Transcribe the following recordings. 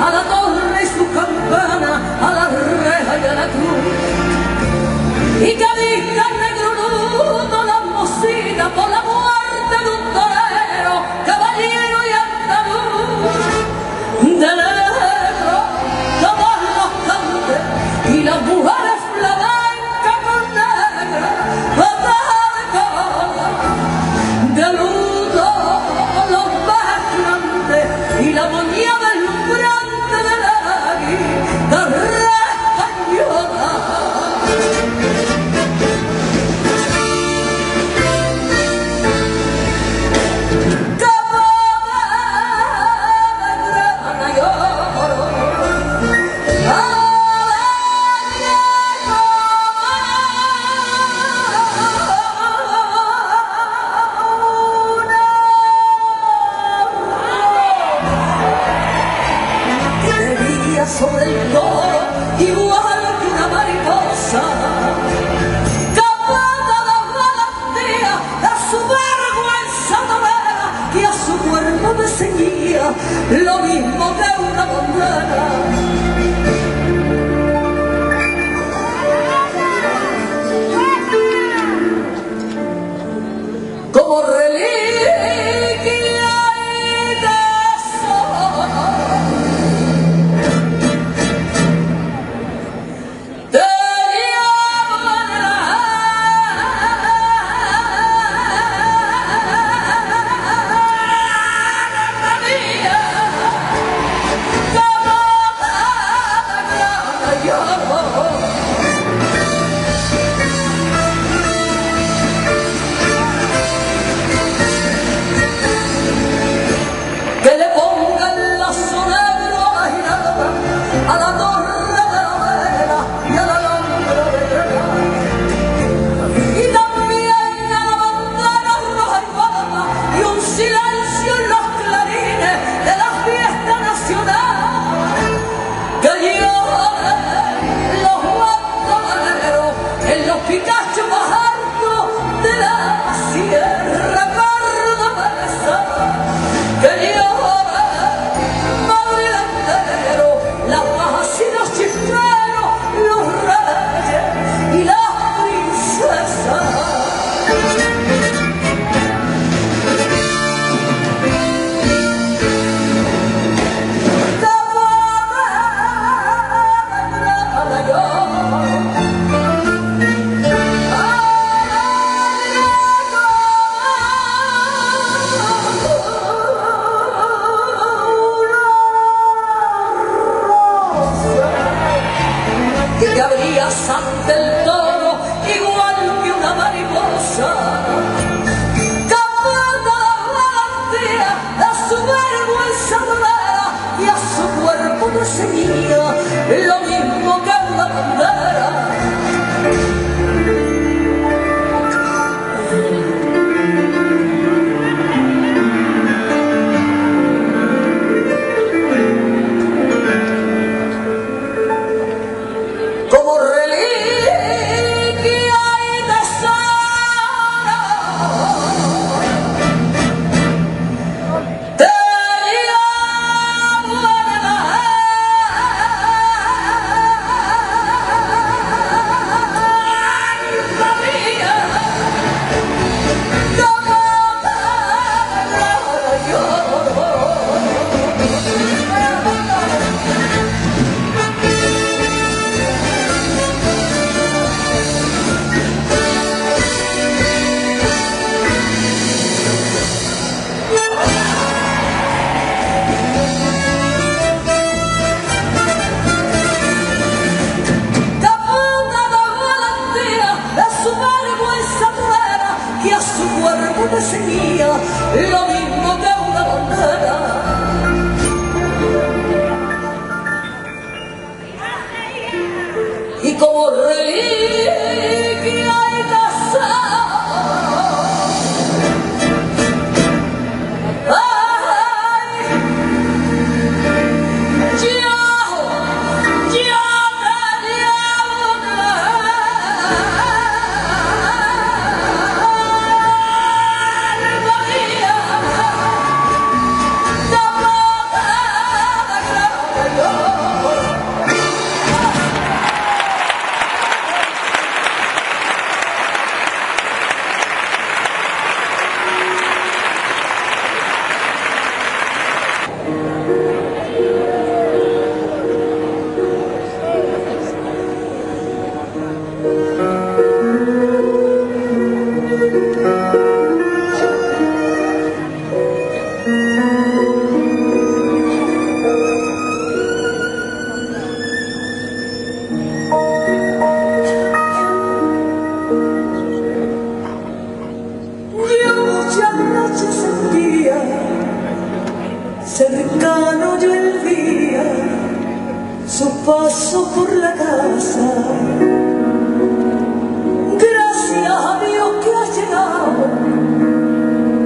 a la torre y su campana, a la reja y a la cruz. Y cabista negro nudo, la mocina por la muerte de un torero, caballero y andaluz. De negro todos los cantes y las mujeres la blanca con negra, patada de luz. Lo mismo que una bandera. Como reliquia de sol tenía manera mía. cercano ya el día, su paso por la casa. Gracias a Dios que ha llegado,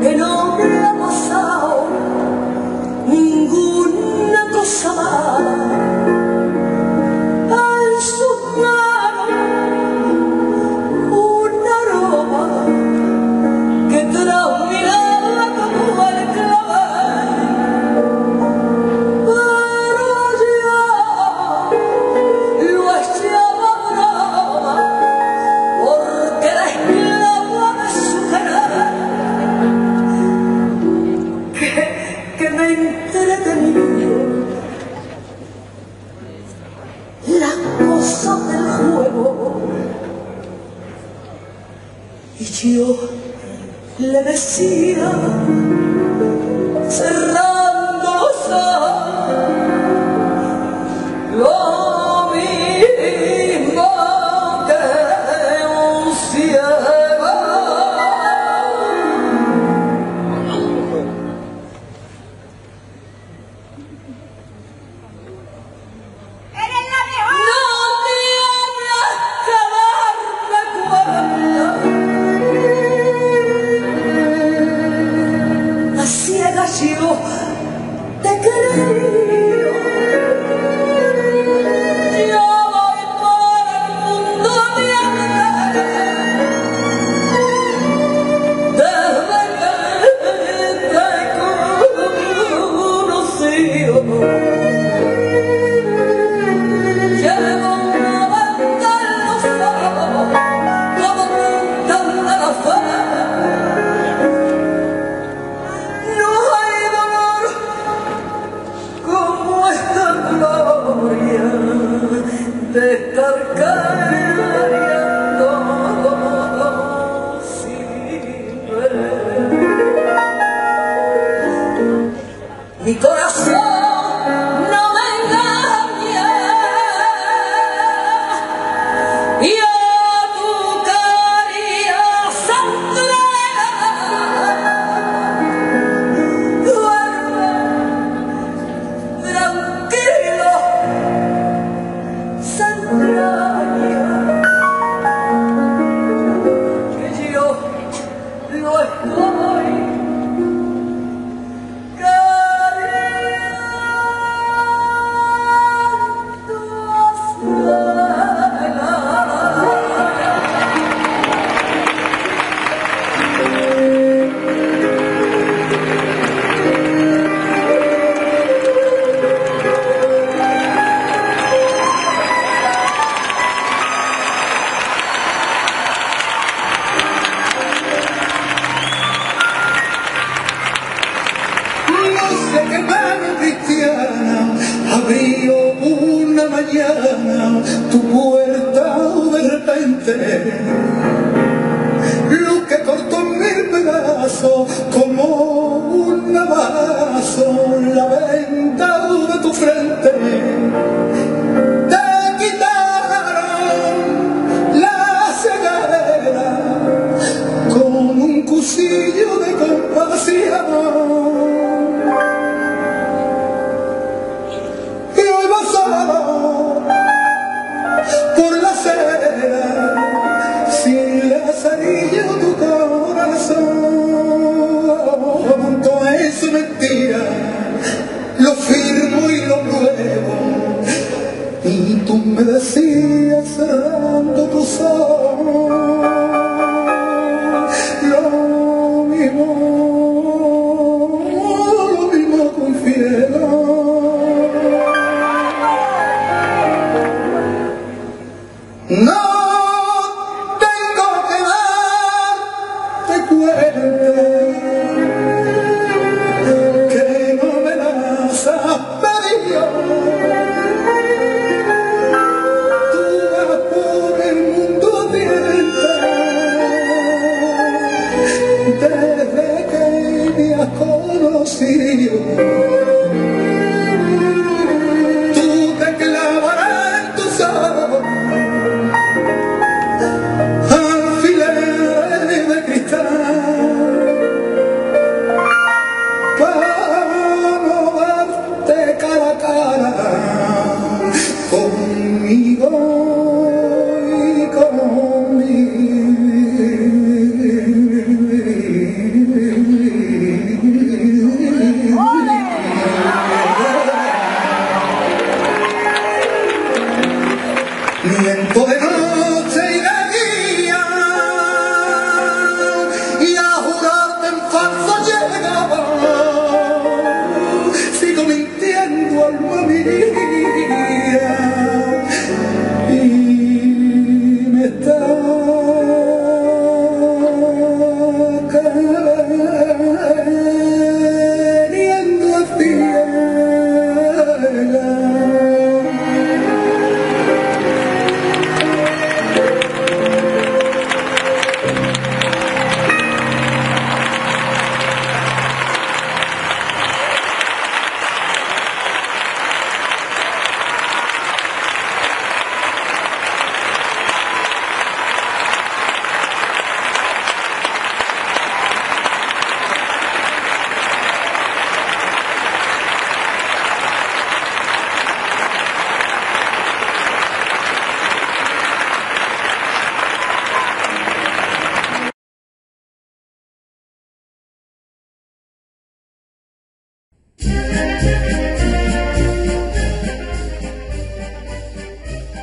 que no me ha pasado ninguna cosa mala. Al sus manos un aroma que trae mi alma como el clavel. Pero yo lo echaba broma porque la esclava de su canal que me entretenía. Las cosas del juego, y yo le decía, cerrando los ojos, lo mismo que un ciego. No tienes que darme cuenta. A ciegas yo te quería. Yo voy por el mundo de Antequera desde que te conocí. Llevo una banda en los ojos, como punta de la fe. No hay dolor como esta gloria de estar cayendo sin ver. Mi corazón no me engaña, y a tu cariño se entrega. Duerme tranquilo, se engaña, que yo lo estoy. Una semana cristiana abrió una mañana tu puerta de repente. Lo que cortó en mil pedazos como un navazo la venta de tu frente. Te quitaron la ceguera con un cuchillo de compasión. Por la cera, sin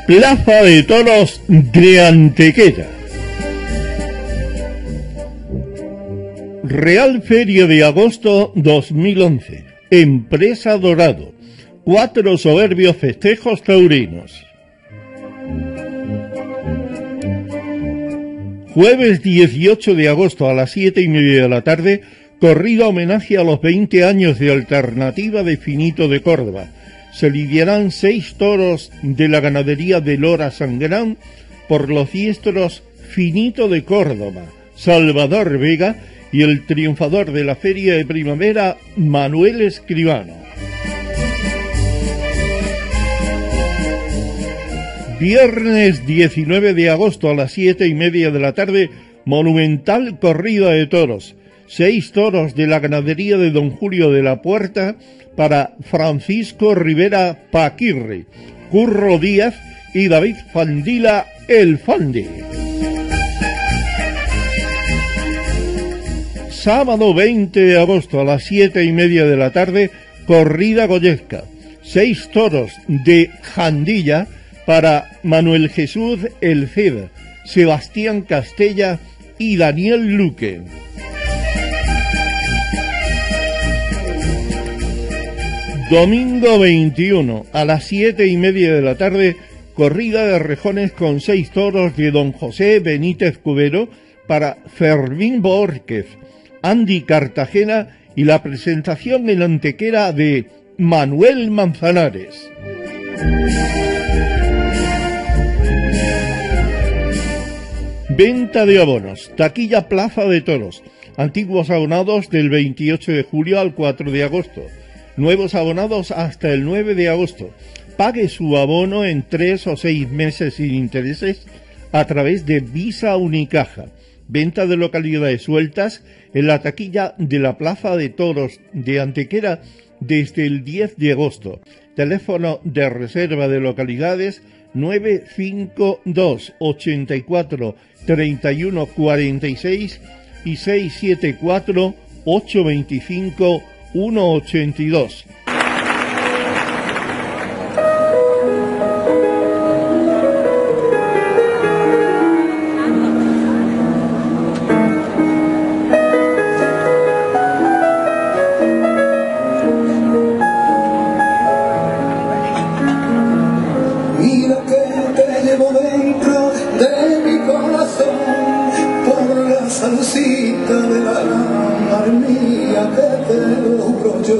Plaza de Toros de Antequera. Real Feria de Agosto 2011. Empresa Dorado. 4 soberbios festejos taurinos. Jueves 18 de agosto a las 7:30 de la tarde, corrida homenaje a los 20 años de alternativa de Finito de Córdoba. Se lidiarán 6 toros de la ganadería de Lora Sangrán por los diestros Finito de Córdoba, Salvador Vega y el triunfador de la Feria de Primavera, Manuel Escribano. Viernes 19 de agosto a las 7:30 de la tarde, monumental corrida de toros. 6 toros de la ganadería de don Julio de la Puerta para Francisco Rivera Paquirre, Curro Díaz y David Fandila, El Fande. Sábado 20 de agosto a las 7:30 de la tarde, corrida goyesca. 6 toros de Jandilla para Manuel Jesús, El Ceda, Sebastián Castella y Daniel Luque. Domingo 21 a las 7:30 de la tarde, corrida de rejones con 6 toros de don José Benítez Cubero para Fermín Borkes, Andy Cartagena y la presentación en Antequera de Manuel Manzanares. Venta de abonos, taquilla Plaza de Toros, antiguos abonados del 28 de julio al 4 de agosto. Nuevos abonados hasta el 9 de agosto. Pague su abono en 3 o 6 meses sin intereses a través de Visa Unicaja. Venta de localidades sueltas en la taquilla de la Plaza de Toros de Antequera desde el 10 de agosto. Teléfono de reserva de localidades 952-84-3146 y 674-825-182. Salsita de la armilla que te logro yo.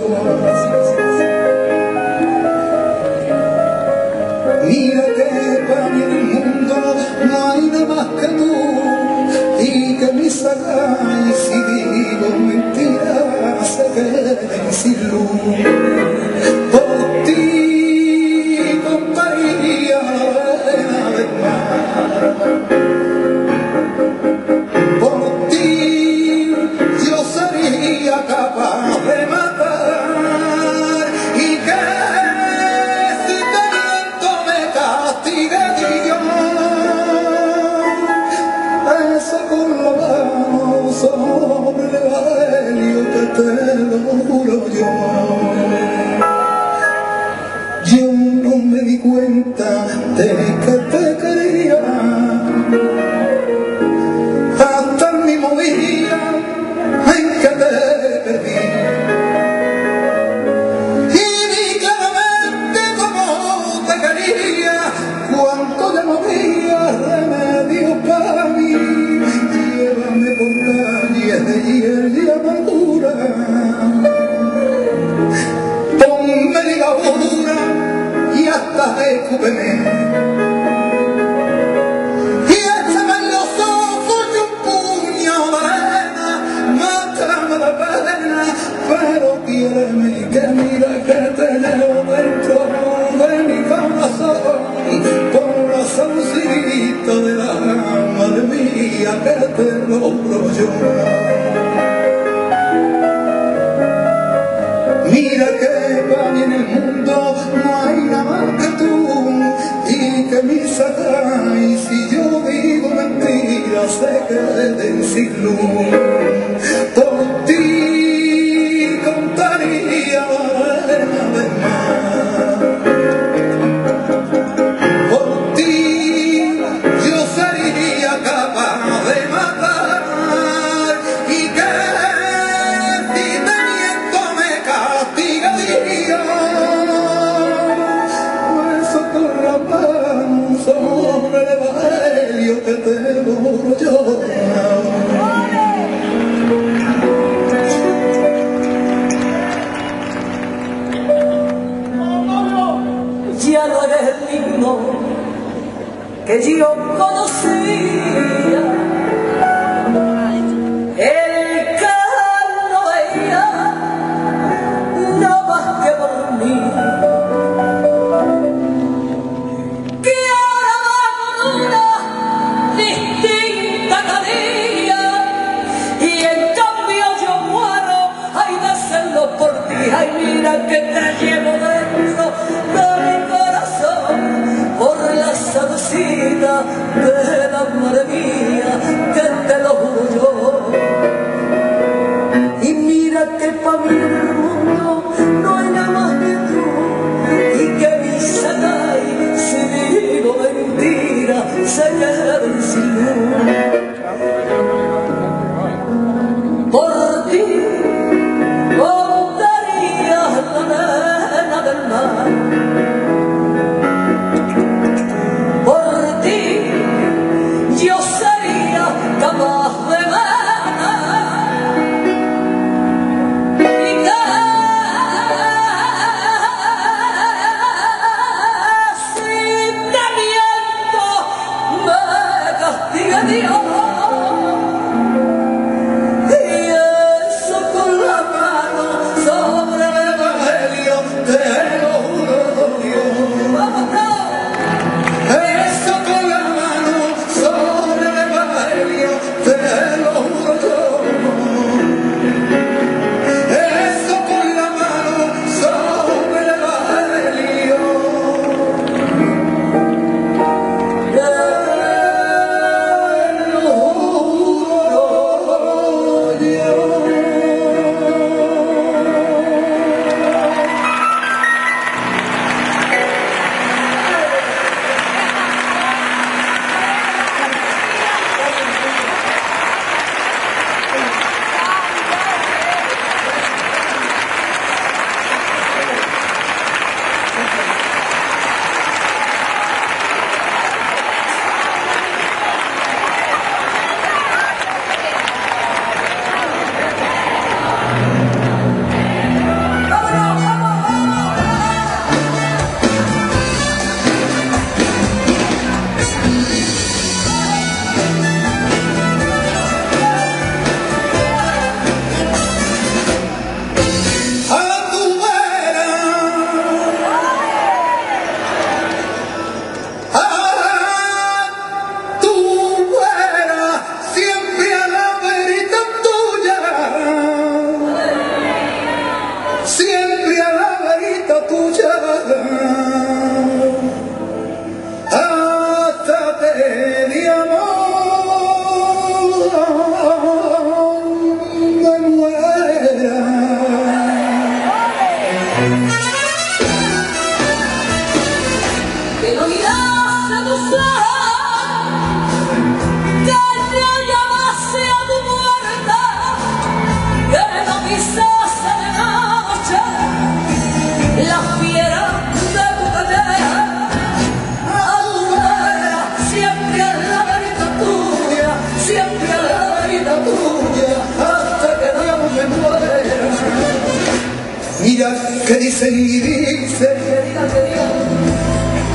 Mira, que dicen y dicen,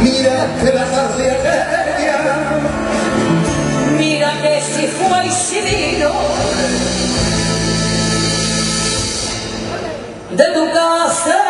mira de la Candelaria. Mira que si fue y si vino de tu casa.